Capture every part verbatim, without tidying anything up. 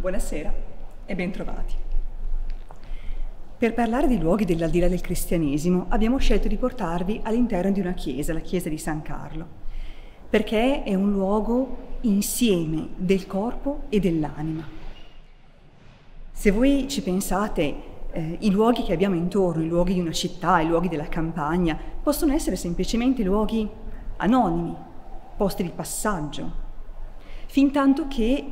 Buonasera e bentrovati. Per parlare di luoghi dell'aldilà del cristianesimo abbiamo scelto di portarvi all'interno di una chiesa, la chiesa di San Carlo, perché è un luogo insieme del corpo e dell'anima. Se voi ci pensate, eh, i luoghi che abbiamo intorno, i luoghi di una città, i luoghi della campagna, possono essere semplicemente luoghi anonimi, posti di passaggio, fintanto che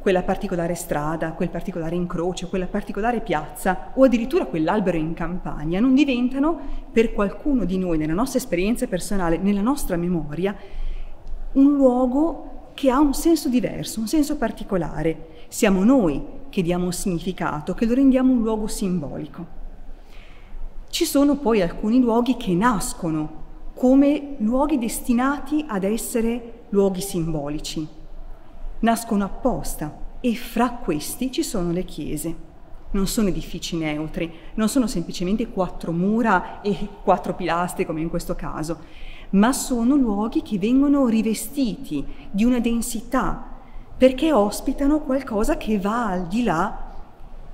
quella particolare strada, quel particolare incrocio, quella particolare piazza o addirittura quell'albero in campagna non diventano per qualcuno di noi, nella nostra esperienza personale, nella nostra memoria, un luogo che ha un senso diverso, un senso particolare. Siamo noi che diamo un significato, che lo rendiamo un luogo simbolico. Ci sono poi alcuni luoghi che nascono come luoghi destinati ad essere luoghi simbolici. Nascono apposta e fra questi ci sono le chiese. Non sono edifici neutri, non sono semplicemente quattro mura e quattro pilastri come in questo caso, ma sono luoghi che vengono rivestiti di una densità perché ospitano qualcosa che va al di là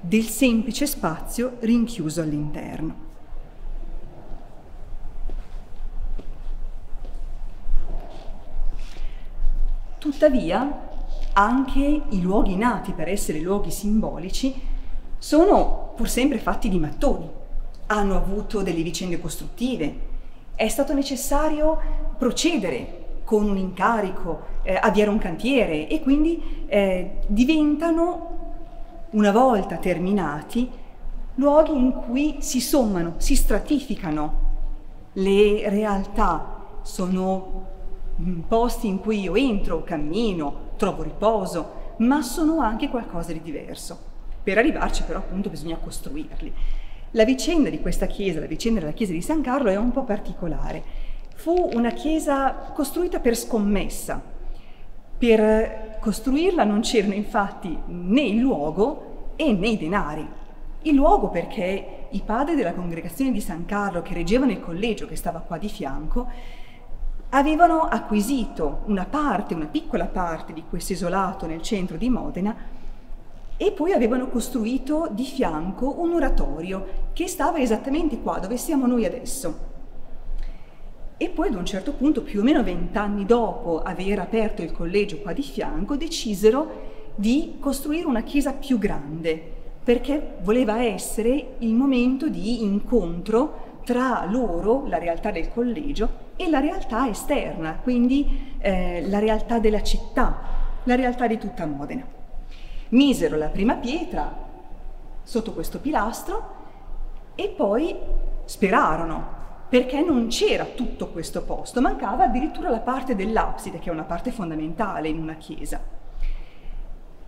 del semplice spazio rinchiuso all'interno. Tuttavia, anche i luoghi nati per essere luoghi simbolici sono pur sempre fatti di mattoni, hanno avuto delle vicende costruttive, è stato necessario procedere con un incarico, eh, avviare un cantiere e quindi eh, diventano, una volta terminati, luoghi in cui si sommano, si stratificano le realtà, sono posti in cui io entro, cammino, trovo riposo, ma sono anche qualcosa di diverso. Per arrivarci però appunto bisogna costruirli. La vicenda di questa chiesa, la vicenda della chiesa di San Carlo è un po' particolare. Fu una chiesa costruita per scommessa. Per costruirla non c'erano infatti né il luogo e né i denari. Il luogo perché i padri della congregazione di San Carlo che reggevano il collegio che stava qua di fianco avevano acquisito una parte, una piccola parte di questo isolato nel centro di Modena e poi avevano costruito di fianco un oratorio che stava esattamente qua, dove siamo noi adesso. E poi ad un certo punto, più o meno vent'anni dopo aver aperto il collegio qua di fianco, decisero di costruire una chiesa più grande perché voleva essere il momento di incontro tra loro, la realtà del collegio, e la realtà esterna, quindi eh, la realtà della città, la realtà di tutta Modena. Misero la prima pietra sotto questo pilastro e poi sperarono, perché non c'era tutto questo posto, mancava addirittura la parte dell'abside, che è una parte fondamentale in una chiesa.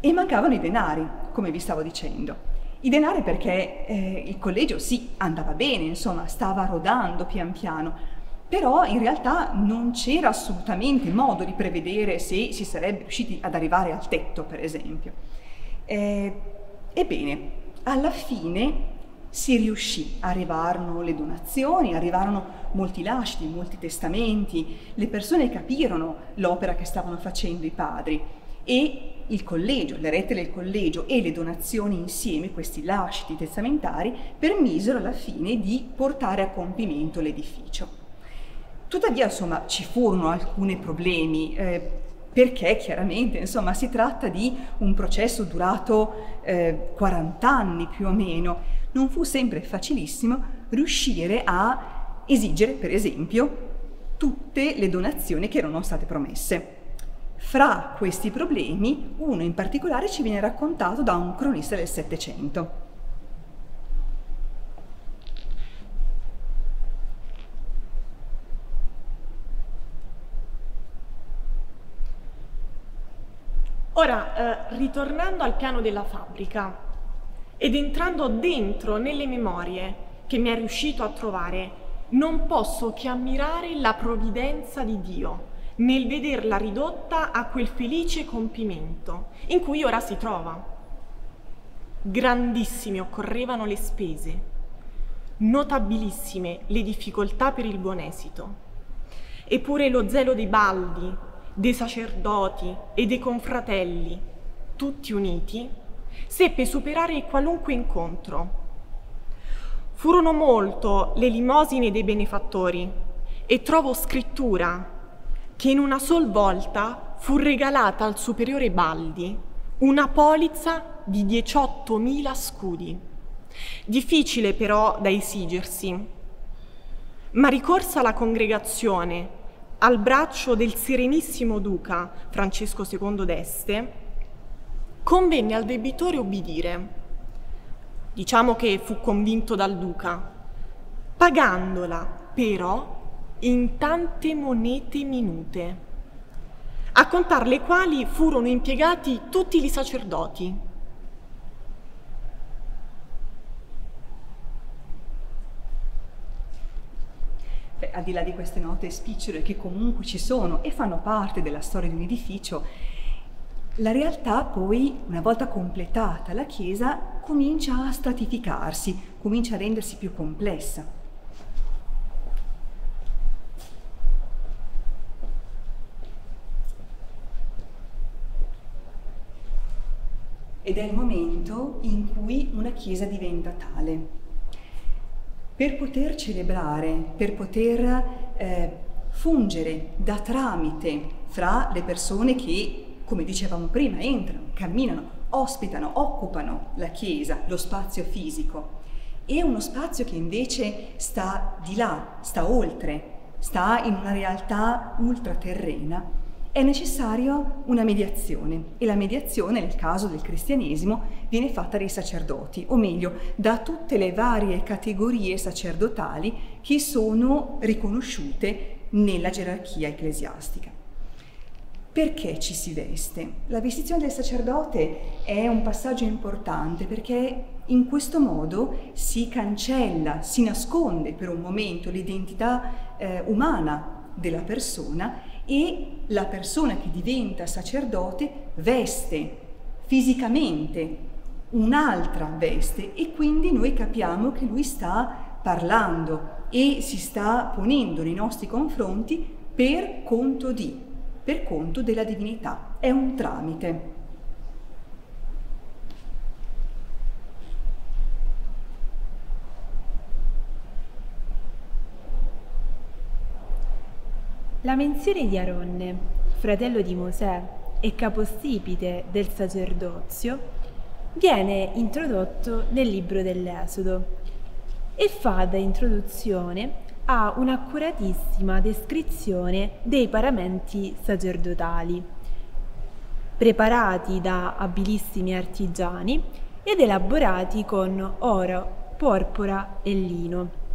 E mancavano i denari, come vi stavo dicendo. I denari perché eh, il collegio sì, andava bene, insomma, stava rodando pian piano, però in realtà non c'era assolutamente modo di prevedere se si sarebbe riusciti ad arrivare al tetto, per esempio. Eh, ebbene, alla fine si riuscì, arrivarono le donazioni, arrivarono molti lasciti, molti testamenti, le persone capirono l'opera che stavano facendo i padri e il collegio, le rette del collegio e le donazioni insieme, questi lasciti testamentari, permisero alla fine di portare a compimento l'edificio. Tuttavia, insomma, ci furono alcuni problemi, eh, perché chiaramente, insomma, si tratta di un processo durato eh, quaranta anni più o meno. Non fu sempre facilissimo riuscire a esigere, per esempio, tutte le donazioni che erano state promesse. Fra questi problemi, uno in particolare ci viene raccontato da un cronista del Settecento. Ora, eh, ritornando al piano della fabbrica ed entrando dentro nelle memorie che mi è riuscito a trovare, non posso che ammirare la provvidenza di Dio nel vederla ridotta a quel felice compimento in cui ora si trova. Grandissime occorrevano le spese, notabilissime le difficoltà per il buon esito, eppure lo zelo dei baldi, dei sacerdoti e dei confratelli, tutti uniti, Seppe superare qualunque incontro. Furono molto le limosine dei benefattori e trovo scrittura che in una sol volta fu regalata al superiore Baldi una polizza di diciottomila scudi, difficile però da esigersi, ma ricorsa alla congregazione, al braccio del serenissimo duca Francesco secondo d'Este, convenne al debitore obbedire. Diciamo che fu convinto dal duca, pagandola però in tante monete minute, a contar le quali furono impiegati tutti i sacerdoti. Beh, al di là di queste note spiccere che comunque ci sono e fanno parte della storia di un edificio, la realtà poi, una volta completata la chiesa, comincia a stratificarsi, comincia a rendersi più complessa. Ed è il momento in cui una chiesa diventa tale. Per poter celebrare, per poter eh, fungere da tramite fra le persone che, come dicevamo prima, entrano, camminano, ospitano, occupano la chiesa, lo spazio fisico, e uno spazio che invece sta di là, sta oltre, sta in una realtà ultraterrena, è necessario una mediazione, e la mediazione, nel caso del cristianesimo, viene fatta dai sacerdoti, o meglio, da tutte le varie categorie sacerdotali che sono riconosciute nella gerarchia ecclesiastica. Perché ci si veste? La vestizione del sacerdote è un passaggio importante, perché in questo modo si cancella, si nasconde per un momento l'identità eh, umana della persona, e la persona che diventa sacerdote veste fisicamente un'altra veste, e quindi noi capiamo che lui sta parlando e si sta ponendo nei nostri confronti per conto di, per conto della divinità. È un tramite. La menzione di Aronne, fratello di Mosè e capostipite del sacerdozio, viene introdotto nel Libro dell'Esodo e fa da introduzione a un'accuratissima descrizione dei paramenti sacerdotali, preparati da abilissimi artigiani ed elaborati con oro, porpora e lino.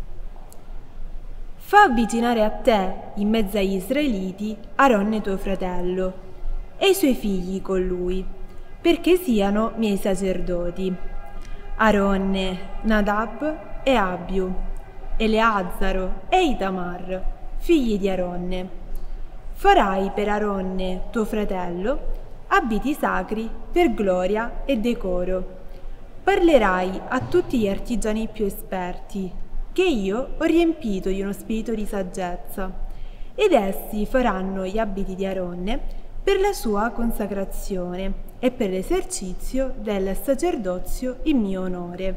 Fa avvicinare a te, in mezzo agli israeliti, Aronne tuo fratello e i suoi figli con lui, perché siano miei sacerdoti. Aronne, Nadab e Abiu, Eleazzaro e Itamar, figli di Aronne. Farai per Aronne tuo fratello abiti sacri per gloria e decoro. Parlerai a tutti gli artigiani più esperti, che io ho riempito di uno spirito di saggezza, ed essi faranno gli abiti di Aronne per la sua consacrazione e per l'esercizio del sacerdozio in mio onore.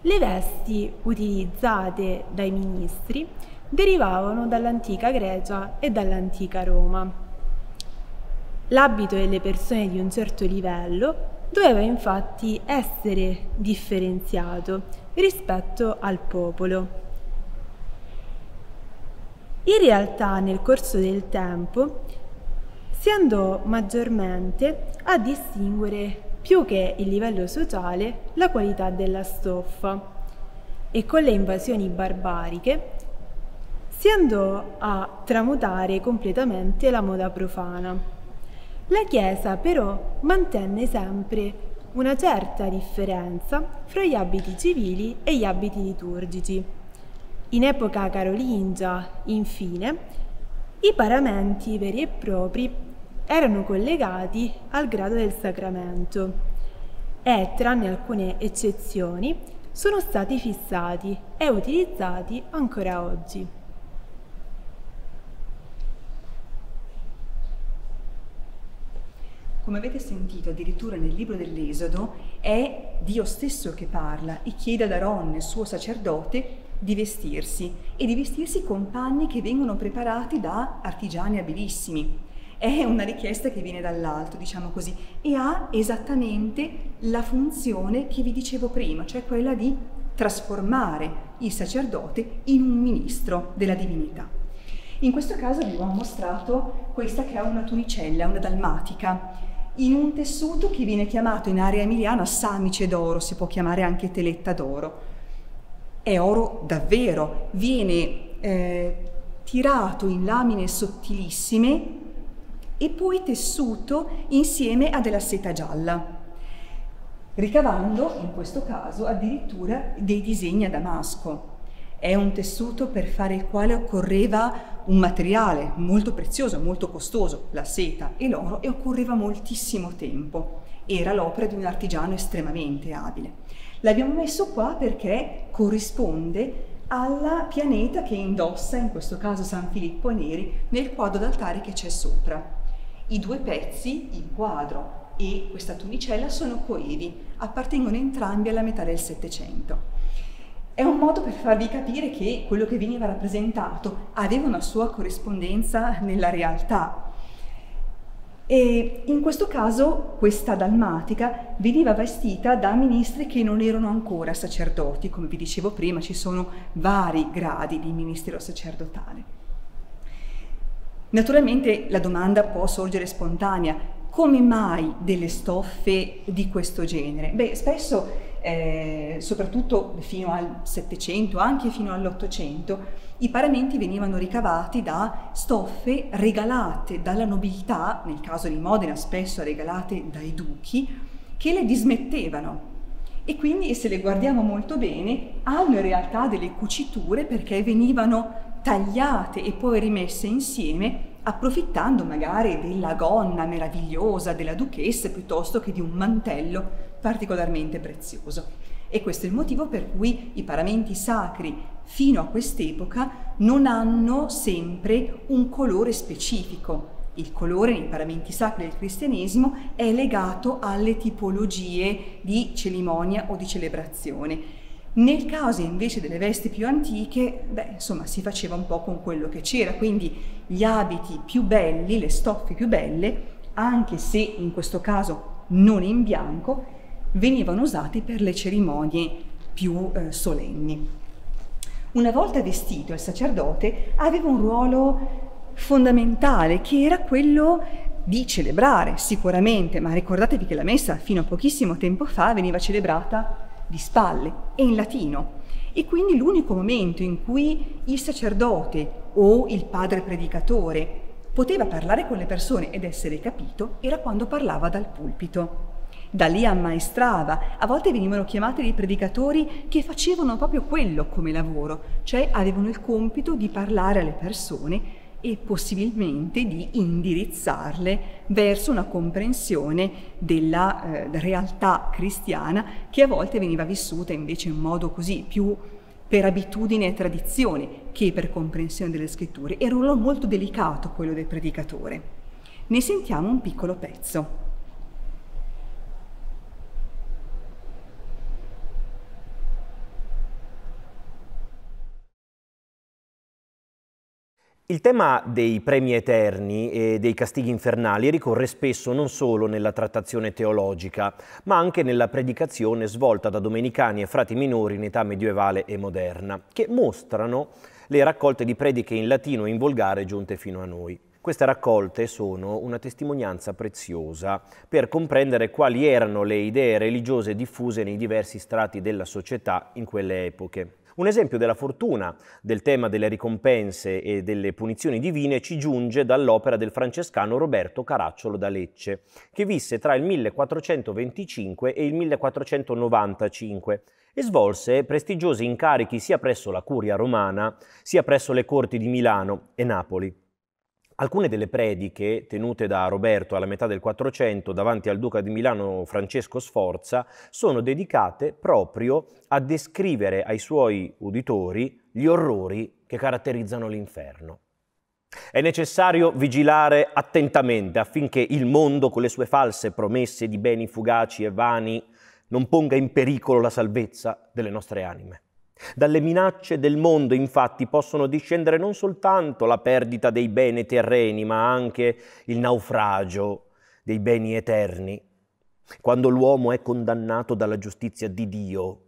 Le vesti utilizzate dai ministri derivavano dall'antica Grecia e dall'antica Roma. L'abito delle persone di un certo livello doveva infatti essere differenziato rispetto al popolo. In realtà, nel corso del tempo, si andò maggiormente a distinguere, più che il livello sociale, la qualità della stoffa, e con le invasioni barbariche si andò a tramutare completamente la moda profana. La Chiesa però mantenne sempre una certa differenza fra gli abiti civili e gli abiti liturgici. In epoca carolingia, infine, i paramenti veri e propri erano collegati al grado del sacramento e, tranne alcune eccezioni, sono stati fissati e utilizzati ancora oggi. come avete sentito addirittura nel Libro dell'Esodo, è Dio stesso che parla e chiede ad Aronne, suo sacerdote, di vestirsi, e di vestirsi con panni che vengono preparati da artigiani abilissimi. È una richiesta che viene dall'alto, diciamo così, e ha esattamente la funzione che vi dicevo prima, cioè quella di trasformare il sacerdote in un ministro della divinità. In questo caso vi ho mostrato questa che è una tunicella, una dalmatica, in un tessuto che viene chiamato in area emiliana samice d'oro, si può chiamare anche teletta d'oro. È oro davvero, viene eh, tirato in lamine sottilissime e poi tessuto insieme a della seta gialla, ricavando in questo caso addirittura dei disegni a damasco. È un tessuto per fare il quale occorreva un materiale molto prezioso, molto costoso, la seta e l'oro, e occorreva moltissimo tempo. Era l'opera di un artigiano estremamente abile. L'abbiamo messo qua perché corrisponde alla pianeta che indossa, in questo caso San Filippo Neri, nel quadro d'altare che c'è sopra. I due pezzi, il quadro e questa tunicella, sono coevi, appartengono entrambi alla metà del Settecento. È un modo per farvi capire che quello che veniva rappresentato aveva una sua corrispondenza nella realtà. E in questo caso questa dalmatica veniva vestita da ministri che non erano ancora sacerdoti. Come vi dicevo prima, ci sono vari gradi di ministero sacerdotale. Naturalmente la domanda può sorgere spontanea: come mai delle stoffe di questo genere? Beh, spesso, eh, soprattutto fino al Settecento, anche fino all'Ottocento, i paramenti venivano ricavati da stoffe regalate dalla nobiltà, nel caso di Modena spesso regalate dai duchi, che le dismettevano. E quindi, se le guardiamo molto bene, hanno in realtà delle cuciture perché venivano tagliate e poi rimesse insieme, approfittando magari della gonna meravigliosa della duchessa piuttosto che di un mantello particolarmente prezioso. E questo è il motivo per cui i paramenti sacri fino a quest'epoca non hanno sempre un colore specifico. Il colore nei paramenti sacri del cristianesimo è legato alle tipologie di cerimonia o di celebrazione. Nel caso invece delle vesti più antiche, beh, insomma, si faceva un po' con quello che c'era, quindi gli abiti più belli, le stoffe più belle, anche se in questo caso non in bianco, venivano usati per le cerimonie più eh, solenni. Una volta vestito, il sacerdote aveva un ruolo fondamentale, che era quello di celebrare sicuramente, ma ricordatevi che la messa fino a pochissimo tempo fa veniva celebrata di spalle e in latino, e quindi l'unico momento in cui il sacerdote o il padre predicatore poteva parlare con le persone ed essere capito era quando parlava dal pulpito. Da lì ammaestrava. A volte venivano chiamati dei predicatori che facevano proprio quello come lavoro, cioè avevano il compito di parlare alle persone e possibilmente di indirizzarle verso una comprensione della eh, realtà cristiana, che a volte veniva vissuta invece in modo così, più per abitudine e tradizione che per comprensione delle scritture. Era un ruolo molto delicato quello del predicatore. Ne sentiamo un piccolo pezzo. Il tema dei premi eterni e dei castighi infernali ricorre spesso non solo nella trattazione teologica, ma anche nella predicazione svolta da domenicani e frati minori in età medievale e moderna, che mostrano le raccolte di prediche in latino e in volgare giunte fino a noi. Queste raccolte sono una testimonianza preziosa per comprendere quali erano le idee religiose diffuse nei diversi strati della società in quelle epoche. Un esempio della fortuna del tema delle ricompense e delle punizioni divine ci giunge dall'opera del francescano Roberto Caracciolo da Lecce, che visse tra il millequattrocentoventicinque e il millequattrocentonovantacinque e svolse prestigiosi incarichi sia presso la curia romana, sia presso le corti di Milano e Napoli. Alcune delle prediche tenute da Roberto alla metà del Quattrocento davanti al Duca di Milano Francesco Sforza sono dedicate proprio a descrivere ai suoi uditori gli orrori che caratterizzano l'inferno. È necessario vigilare attentamente affinché il mondo, con le sue false promesse di beni fugaci e vani, non ponga in pericolo la salvezza delle nostre anime. Dalle minacce del mondo, infatti, possono discendere non soltanto la perdita dei beni terreni, ma anche il naufragio dei beni eterni. Quando l'uomo è condannato dalla giustizia di Dio,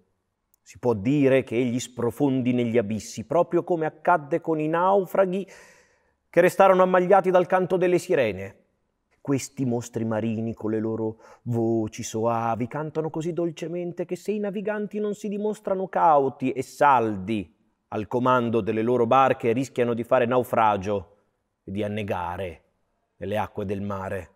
si può dire che egli sprofondi negli abissi, proprio come accadde con i naufraghi che restarono ammagliati dal canto delle sirene. Questi mostri marini, con le loro voci soavi, cantano così dolcemente che se i naviganti non si dimostrano cauti e saldi al comando delle loro barche, rischiano di fare naufragio e di annegare nelle acque del mare.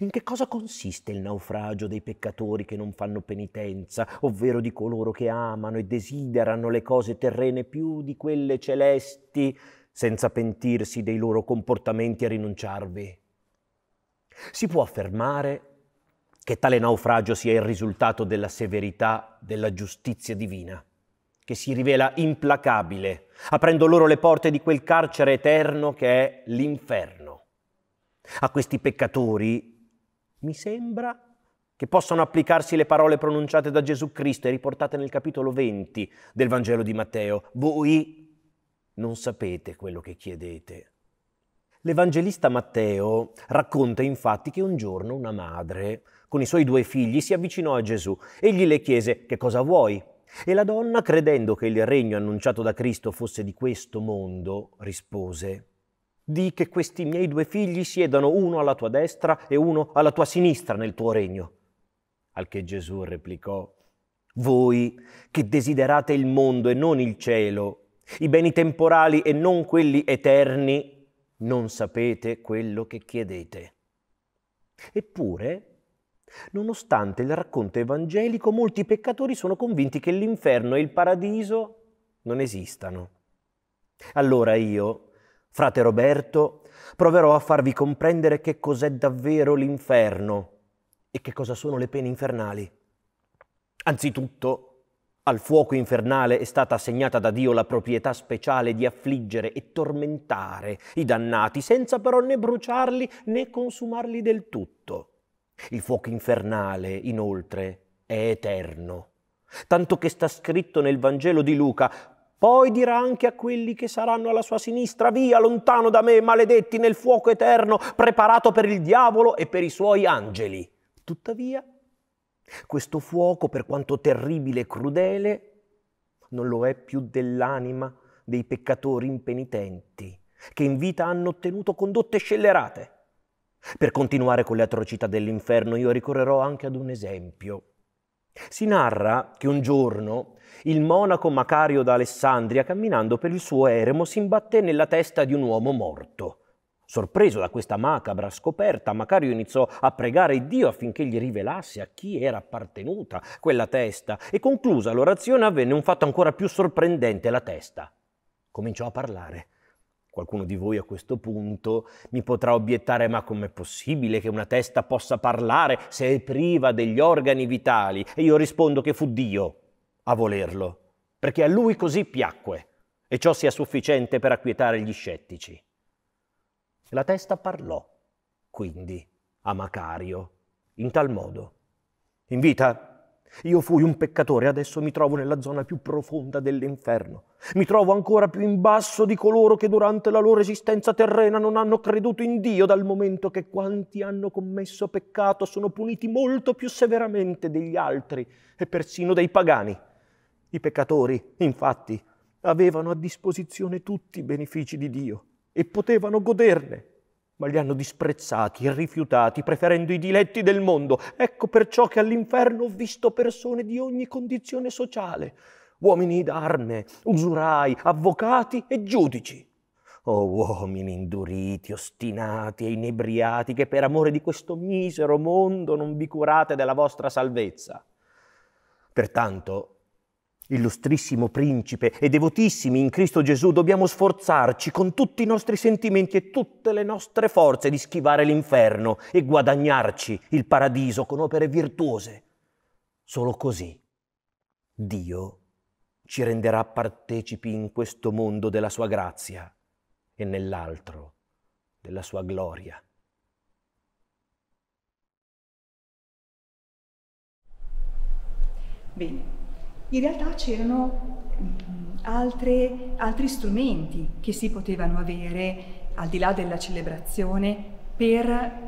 In che cosa consiste il naufragio dei peccatori che non fanno penitenza, ovvero di coloro che amano e desiderano le cose terrene più di quelle celesti, senza pentirsi dei loro comportamenti e rinunciarvi? Si può affermare che tale naufragio sia il risultato della severità della giustizia divina, che si rivela implacabile, aprendo loro le porte di quel carcere eterno che è l'inferno. A questi peccatori mi sembra che possano applicarsi le parole pronunciate da Gesù Cristo e riportate nel capitolo venti del Vangelo di Matteo. Voi non sapete quello che chiedete. L'Evangelista Matteo racconta infatti che un giorno una madre con i suoi due figli si avvicinò a Gesù. Egli le chiese: che cosa vuoi? E la donna, credendo che il regno annunciato da Cristo fosse di questo mondo, rispose: di che questi miei due figli siedano uno alla tua destra e uno alla tua sinistra nel tuo regno. Al che Gesù replicò: voi che desiderate il mondo e non il cielo, i beni temporali e non quelli eterni, non sapete quello che chiedete. Eppure, nonostante il racconto evangelico, molti peccatori sono convinti che l'inferno e il paradiso non esistano. Allora io, frate Roberto, proverò a farvi comprendere che cos'è davvero l'inferno e che cosa sono le pene infernali. Anzitutto, al fuoco infernale è stata assegnata da Dio la proprietà speciale di affliggere e tormentare i dannati, senza però né bruciarli né consumarli del tutto. Il fuoco infernale, inoltre, è eterno, tanto che sta scritto nel Vangelo di Luca: poi dirà anche a quelli che saranno alla sua sinistra: via, lontano da me, maledetti, nel fuoco eterno, preparato per il diavolo e per i suoi angeli. Tuttavia, questo fuoco, per quanto terribile e crudele, non lo è più dell'anima dei peccatori impenitenti, che in vita hanno ottenuto condotte scellerate. Per continuare con le atrocità dell'inferno, io ricorrerò anche ad un esempio. Si narra che un giorno il monaco Macario d'Alessandria, camminando per il suo eremo, si imbatté nella testa di un uomo morto. Sorpreso da questa macabra scoperta, Macario iniziò a pregare Dio affinché gli rivelasse a chi era appartenuta quella testa, e conclusa l'orazione avvenne un fatto ancora più sorprendente: la testa cominciò a parlare. Qualcuno di voi a questo punto mi potrà obiettare: ma com'è possibile che una testa possa parlare se è priva degli organi vitali? E io rispondo che fu Dio a volerlo, perché a lui così piacque, e ciò sia sufficiente per acquietare gli scettici. La testa parlò, quindi, a Macario, in tal modo: in vita io fui un peccatore, adesso mi trovo nella zona più profonda dell'inferno. Mi trovo ancora più in basso di coloro che durante la loro esistenza terrena non hanno creduto in Dio, dal momento che quanti hanno commesso peccato sono puniti molto più severamente degli altri e persino dei pagani. I peccatori, infatti, avevano a disposizione tutti i benefici di Dio e potevano goderne, ma li hanno disprezzati e rifiutati, preferendo i diletti del mondo. Ecco perciò che all'inferno ho visto persone di ogni condizione sociale, uomini d'arme, usurai, avvocati e giudici. Oh, uomini induriti, ostinati e inebriati, che per amore di questo misero mondo non vi curate della vostra salvezza. Pertanto, illustrissimo principe e devotissimi in Cristo Gesù, dobbiamo sforzarci con tutti i nostri sentimenti e tutte le nostre forze di schivare l'inferno e guadagnarci il paradiso con opere virtuose. Solo così Dio ci renderà partecipi in questo mondo della sua grazia e nell'altro della sua gloria. Bene, in realtà c'erano altri, altri strumenti che si potevano avere, al di là della celebrazione, per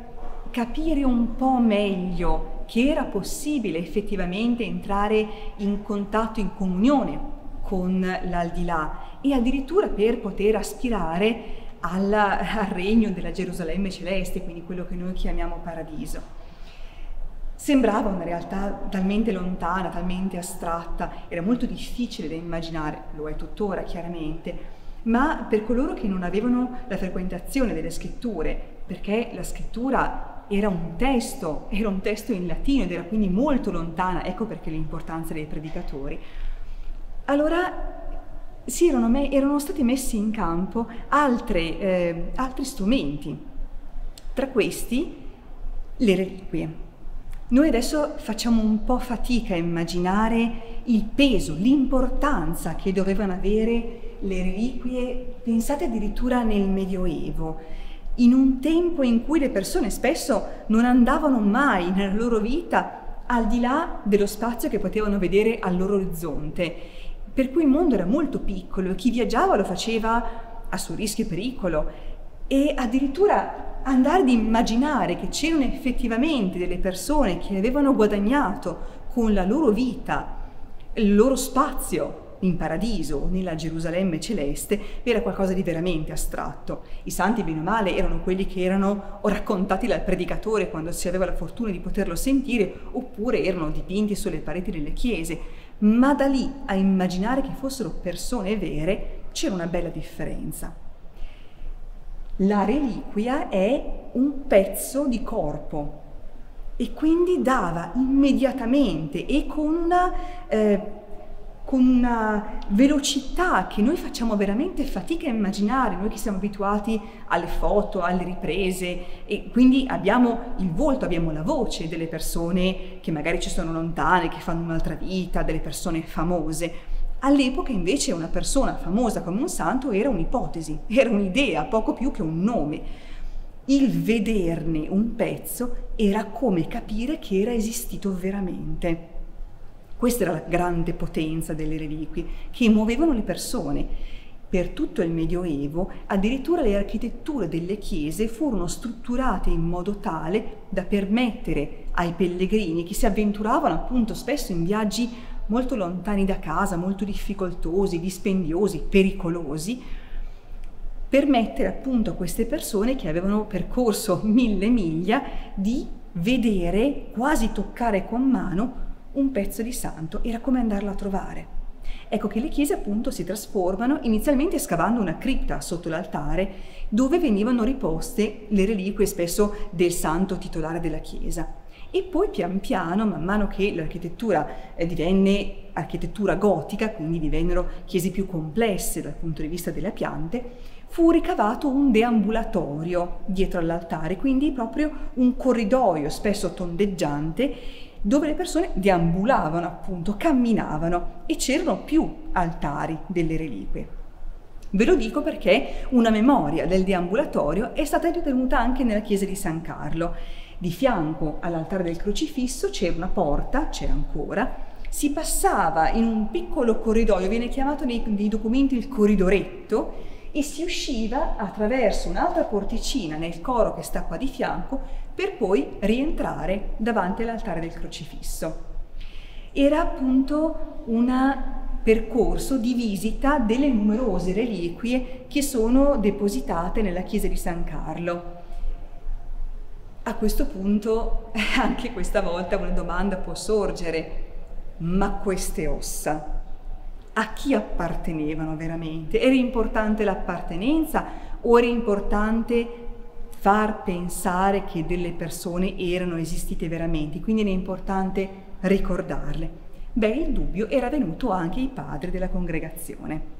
capire un po' meglio che era possibile effettivamente entrare in contatto, in comunione con l'aldilà, e addirittura per poter aspirare alla, al regno della Gerusalemme celeste, quindi quello che noi chiamiamo paradiso. Sembrava una realtà talmente lontana, talmente astratta, era molto difficile da immaginare, lo è tuttora chiaramente, ma per coloro che non avevano la frequentazione delle scritture, perché la scrittura era un testo, era un testo in latino ed era quindi molto lontana, ecco perché l'importanza dei predicatori, allora sì, erano, me, erano stati messi in campo altre, eh, altri strumenti, tra questi le reliquie. Noi adesso facciamo un po' fatica a immaginare il peso, l'importanza che dovevano avere le reliquie, pensate addirittura nel Medioevo, in un tempo in cui le persone spesso non andavano mai nella loro vita al di là dello spazio che potevano vedere al loro orizzonte, per cui il mondo era molto piccolo, chi viaggiava lo faceva a suo rischio e pericolo, e addirittura andare ad immaginare che c'erano effettivamente delle persone che avevano guadagnato con la loro vita il loro spazio in paradiso, nella Gerusalemme celeste, era qualcosa di veramente astratto. I santi, bene o male, erano quelli che erano o raccontati dal predicatore quando si aveva la fortuna di poterlo sentire, oppure erano dipinti sulle pareti delle chiese, ma da lì a immaginare che fossero persone vere c'era una bella differenza. La reliquia è un pezzo di corpo e quindi dava immediatamente e con una, eh, con una velocità che noi facciamo veramente fatica a immaginare, noi che siamo abituati alle foto, alle riprese, e quindi abbiamo il volto, abbiamo la voce delle persone che magari ci sono lontane, che fanno un'altra vita, delle persone famose. All'epoca invece una persona famosa come un santo era un'ipotesi, era un'idea, poco più che un nome. Il vederne un pezzo era come capire che era esistito veramente. Questa era la grande potenza delle reliquie, che muovevano le persone. Per tutto il Medioevo, addirittura le architetture delle chiese furono strutturate in modo tale da permettere ai pellegrini che si avventuravano appunto spesso in viaggi molto lontani da casa, molto difficoltosi, dispendiosi, pericolosi, permettere appunto a queste persone che avevano percorso mille miglia di vedere, quasi toccare con mano, un pezzo di santo. Era come andarlo a trovare. Ecco che le chiese appunto si trasformano, inizialmente scavando una cripta sotto l'altare dove venivano riposte le reliquie spesso del santo titolare della chiesa. E poi pian piano, man mano che l'architettura eh, divenne architettura gotica, quindi divennero chiese più complesse dal punto di vista delle piante, fu ricavato un deambulatorio dietro all'altare, quindi proprio un corridoio spesso tondeggiante dove le persone deambulavano appunto, camminavano, e c'erano più altari delle reliquie. Ve lo dico perché una memoria del deambulatorio è stata tenuta anche nella chiesa di San Carlo. Di fianco all'altare del crocifisso c'era una porta, c'è ancora, si passava in un piccolo corridoio, viene chiamato nei, nei documenti il corridoretto, e si usciva attraverso un'altra porticina nel coro che sta qua di fianco per poi rientrare davanti all'altare del crocifisso. Era appunto un percorso di visita delle numerose reliquie che sono depositate nella chiesa di San Carlo. A questo punto anche questa volta una domanda può sorgere: ma queste ossa a chi appartenevano veramente? Era importante l'appartenenza o era importante far pensare che delle persone erano esistite veramente, quindi era importante ricordarle? Beh, il dubbio era venuto anche ai padri della congregazione.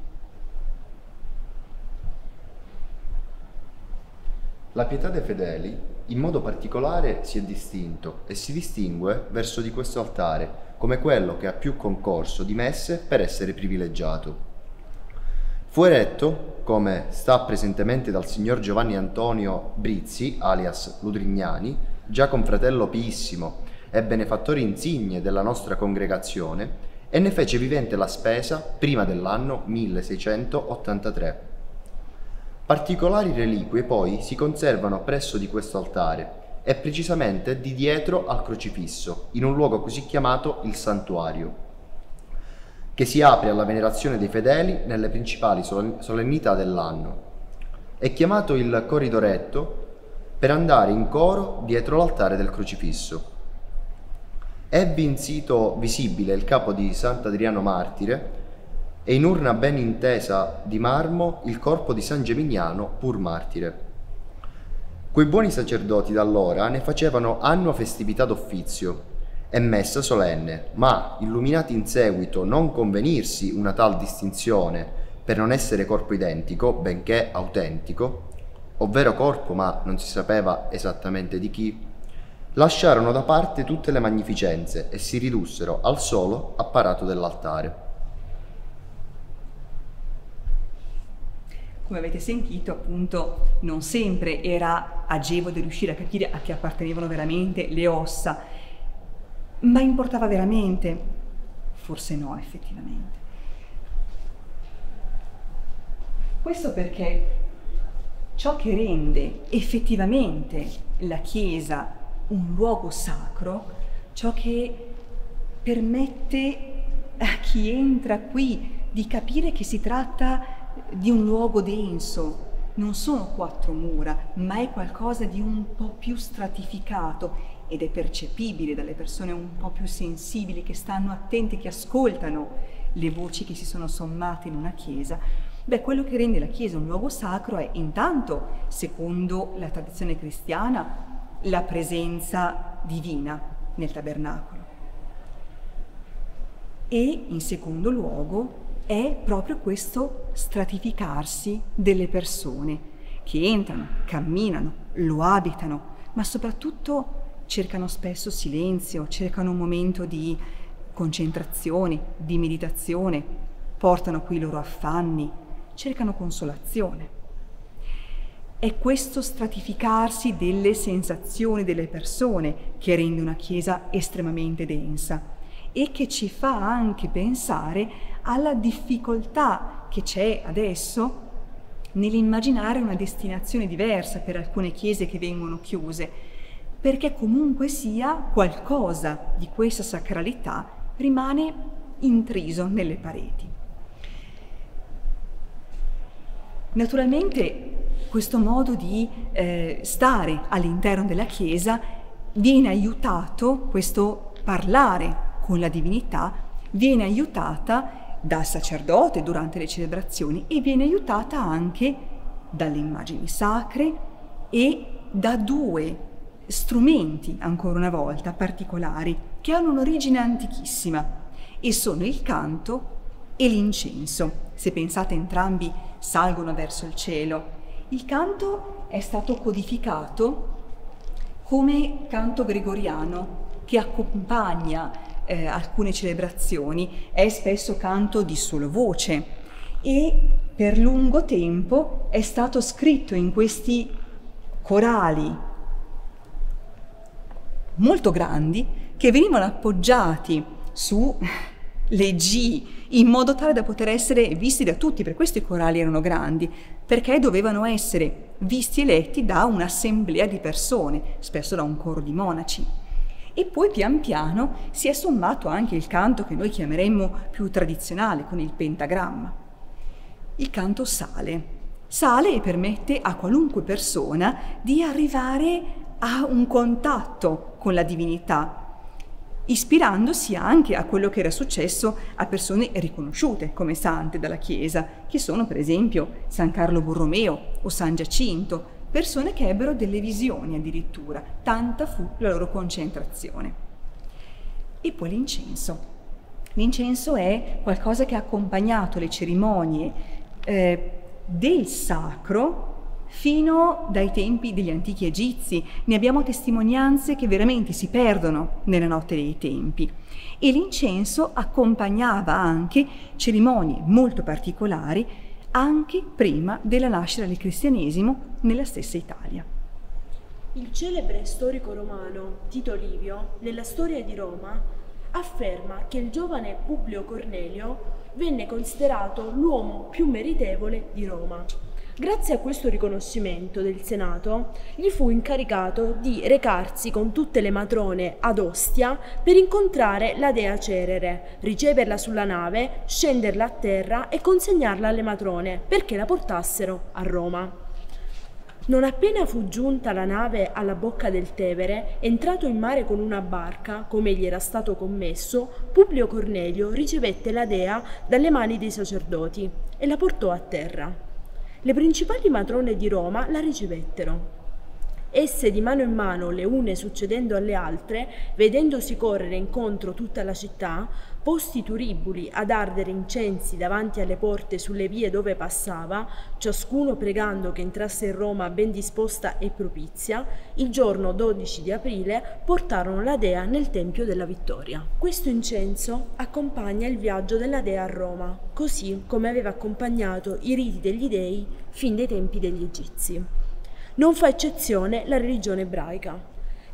La pietà dei fedeli in modo particolare si è distinto e si distingue verso di questo altare come quello che ha più concorso di messe per essere privilegiato. Fu eretto, come sta presentemente dal signor Giovanni Antonio Brizzi, alias Ludrignani, già confratello piissimo e benefattore insigne della nostra congregazione, e ne fece vivente la spesa prima dell'anno milleseicentottantatré. Particolari reliquie poi si conservano presso di questo altare e precisamente di dietro al crocifisso, in un luogo così chiamato il santuario, che si apre alla venerazione dei fedeli nelle principali solennità dell'anno. È chiamato il corridoretto per andare in coro dietro l'altare del crocifisso. Ebbe in sito visibile il capo di Sant'Adriano Martire e in urna ben intesa di marmo il corpo di San Gemignano, pur martire. Quei buoni sacerdoti da allora ne facevano annua festività d'offizio e messa solenne, ma, illuminati in seguito non convenirsi una tal distinzione per non essere corpo identico, benché autentico, ovvero corpo ma non si sapeva esattamente di chi, lasciarono da parte tutte le magnificenze e si ridussero al solo apparato dell'altare. Come avete sentito, appunto, non sempre era agevole riuscire a capire a chi appartenevano veramente le ossa, ma importava veramente? Forse no, effettivamente. Questo perché ciò che rende effettivamente la Chiesa un luogo sacro, ciò che permette a chi entra qui di capire che si tratta di un luogo denso, non sono quattro mura, ma è qualcosa di un po' più stratificato ed è percepibile dalle persone un po' più sensibili, che stanno attenti, che ascoltano le voci che si sono sommate in una chiesa. Beh, quello che rende la chiesa un luogo sacro è intanto, secondo la tradizione cristiana, la presenza divina nel tabernacolo e, in secondo luogo, è proprio questo stratificarsi delle persone che entrano, camminano, lo abitano, ma soprattutto cercano spesso silenzio, cercano un momento di concentrazione, di meditazione, portano qui i loro affanni, cercano consolazione. È questo stratificarsi delle sensazioni delle persone che rende una chiesa estremamente densa e che ci fa anche pensare alla difficoltà che c'è adesso nell'immaginare una destinazione diversa per alcune chiese che vengono chiuse, perché comunque sia qualcosa di questa sacralità rimane intriso nelle pareti. Naturalmente questo modo di eh, stare all'interno della chiesa viene aiutato, questo parlare con la divinità viene aiutata dal sacerdote durante le celebrazioni e viene aiutata anche dalle immagini sacre e da due strumenti, ancora una volta, particolari, che hanno un'origine antichissima e sono il canto e l'incenso. Se pensate, entrambi salgono verso il cielo. Il canto è stato codificato come canto gregoriano che accompagna Eh, alcune celebrazioni, è spesso canto di solo voce e per lungo tempo è stato scritto in questi corali molto grandi che venivano appoggiati su leggi in modo tale da poter essere visti da tutti. Per questo i corali erano grandi, perché dovevano essere visti e letti da un'assemblea di persone, spesso da un coro di monaci. E poi pian piano si è sommato anche il canto che noi chiameremmo più tradizionale, con il pentagramma. Il canto sale. Sale e permette a qualunque persona di arrivare a un contatto con la divinità, ispirandosi anche a quello che era successo a persone riconosciute come sante dalla Chiesa, che sono per esempio San Carlo Borromeo o San Giacinto, persone che ebbero delle visioni addirittura, tanta fu la loro concentrazione. E poi l'incenso. L'incenso è qualcosa che ha accompagnato le cerimonie eh, del sacro fino dai tempi degli antichi egizi. Ne abbiamo testimonianze che veramente si perdono nella notte dei tempi. E l'incenso accompagnava anche cerimonie molto particolari anche prima della nascita del cristianesimo nella stessa Italia. Il celebre storico romano Tito Livio, nella Storia di Roma, afferma che il giovane Publio Cornelio venne considerato l'uomo più meritevole di Roma. Grazie a questo riconoscimento del Senato, gli fu incaricato di recarsi con tutte le matrone ad Ostia per incontrare la dea Cerere, riceverla sulla nave, scenderla a terra e consegnarla alle matrone perché la portassero a Roma. Non appena fu giunta la nave alla bocca del Tevere, entrato in mare con una barca, come gli era stato commesso, Publio Cornelio ricevette la dea dalle mani dei sacerdoti e la portò a terra. Le principali matrone di Roma la ricevettero. Esse di mano in mano, le une succedendo alle altre, vedendosi correre incontro tutta la città, posti i turibuli ad ardere incensi davanti alle porte sulle vie dove passava, ciascuno pregando che entrasse in Roma ben disposta e propizia, il giorno dodici di aprile portarono la dea nel Tempio della Vittoria. Questo incenso accompagna il viaggio della dea a Roma, così come aveva accompagnato i riti degli dei fin dai tempi degli Egizi. Non fa eccezione la religione ebraica.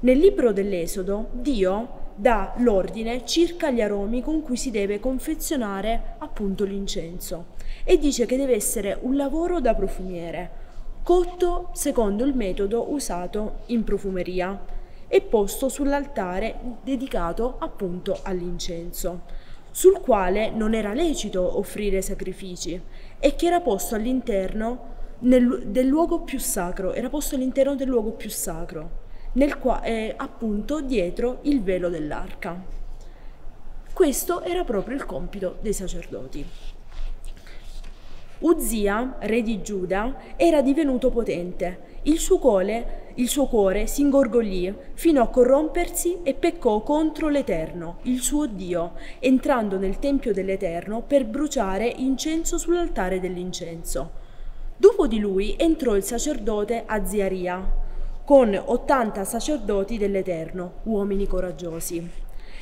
Nel Libro dell'Esodo, Dio dà l'ordine circa gli aromi con cui si deve confezionare appunto l'incenso e dice che deve essere un lavoro da profumiere, cotto secondo il metodo usato in profumeria e posto sull'altare dedicato appunto all'incenso, sul quale non era lecito offrire sacrifici e che era posto all'interno nel, del luogo più sacro, era posto all'interno del luogo più sacro. Nel qua, eh, appunto dietro il velo dell'arca. Questo era proprio il compito dei sacerdoti. Uzzia, re di Giuda, era divenuto potente. Il suo cuore, il suo cuore si ingorgoglì fino a corrompersi e peccò contro l'Eterno, il suo Dio, entrando nel Tempio dell'Eterno per bruciare incenso sull'altare dell'incenso. Dopo di lui entrò il sacerdote Azaria, con ottanta sacerdoti dell'Eterno, uomini coraggiosi.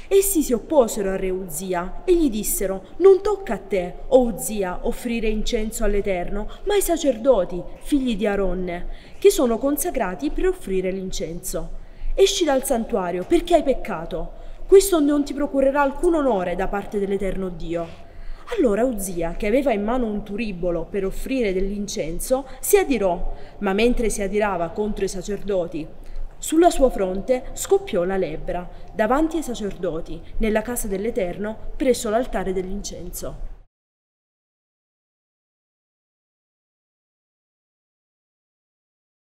Essi si opposero al re Uzzia e gli dissero: «Non tocca a te, o Uzzia, offrire incenso all'Eterno, ma ai sacerdoti, figli di Aronne, che sono consacrati per offrire l'incenso. Esci dal santuario, perché hai peccato. Questo non ti procurerà alcun onore da parte dell'Eterno Dio». Allora Uzzia, che aveva in mano un turibolo per offrire dell'incenso, si adirò, ma mentre si adirava contro i sacerdoti, sulla sua fronte scoppiò la lebbra, davanti ai sacerdoti, nella casa dell'Eterno, presso l'altare dell'incenso.